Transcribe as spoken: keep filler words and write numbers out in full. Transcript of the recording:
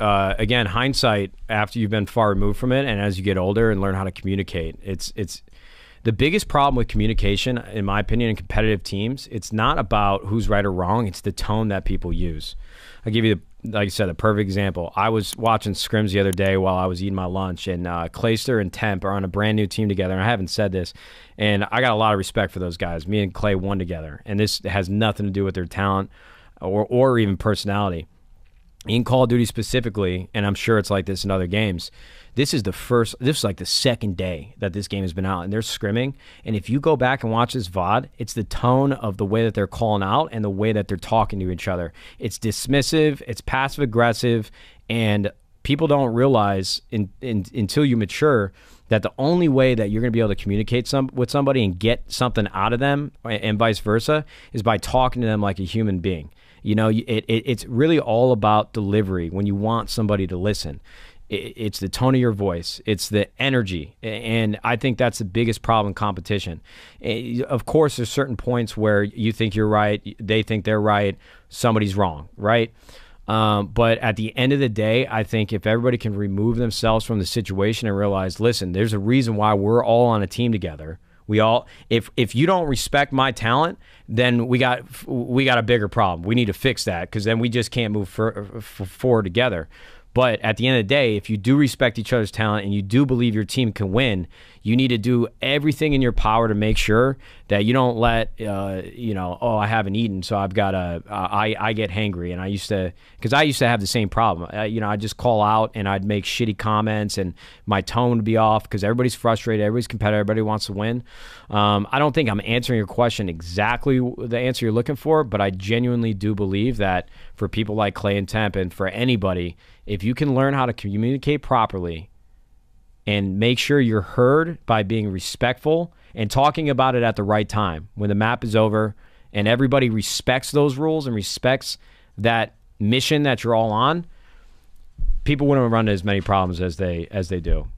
uh, again, hindsight, after you've been far removed from it and as you get older and learn how to communicate, it's it's the biggest problem with communication, in my opinion, in competitive teams. It's not about who's right or wrong. It's the tone that people use. I'll give you, the, like I said, the perfect example. I was watching scrims the other day while I was eating my lunch, and uh, Clayster and Temp are on a brand new team together, and I haven't said this, and I got a lot of respect for those guys. Me and Clay won together, and this has nothing to do with their talent or, or even personality. In Call of Duty specifically, and I'm sure it's like this in other games, this is the first, this is like the second day that this game has been out, and they're scrimming. And if you go back and watch this V O D, it's the tone of the way that they're calling out and the way that they're talking to each other. It's dismissive, it's passive aggressive, and people don't realize in, in, until you mature that the only way that you're going to be able to communicate some, with somebody and get something out of them, and vice versa, is by talking to them like a human being. You know, it, it, it's really all about delivery. When you want somebody to listen, it, it's the tone of your voice. It's the energy. And I think that's the biggest problem in competition. Of course, there's certain points where you think you're right, they think they're right, somebody's wrong, right? Um, but at the end of the day, I think if everybody can remove themselves from the situation and realize, listen, there's a reason why we're all on a team together. We all, if if you don't respect my talent, then we got we got a bigger problem. We need to fix that, because then we just can't move for, for, forward together. But at the end of the day, if you do respect each other's talent and you do believe your team can win, you need to do everything in your power to make sure that you don't let, uh, you know, oh, I haven't eaten, so I've got a, uh, I, I get hangry. And I used to, because I used to have the same problem. Uh, you know, I'd just call out and I'd make shitty comments and my tone would be off because everybody's frustrated, everybody's competitive, everybody wants to win. Um, I don't think I'm answering your question exactly the answer you're looking for, but I genuinely do believe that for people like Clay and Temp, and for anybody, if you can learn how to communicate properly and make sure you're heard by being respectful and talking about it at the right time, when the map is over and everybody respects those rules and respects that mission that you're all on, people wouldn't run into as many problems as they as they do.